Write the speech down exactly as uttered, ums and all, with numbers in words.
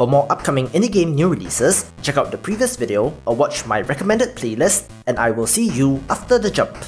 For more upcoming indie game new releases, check out the previous video or watch my recommended playlist, and I will see you after the jump.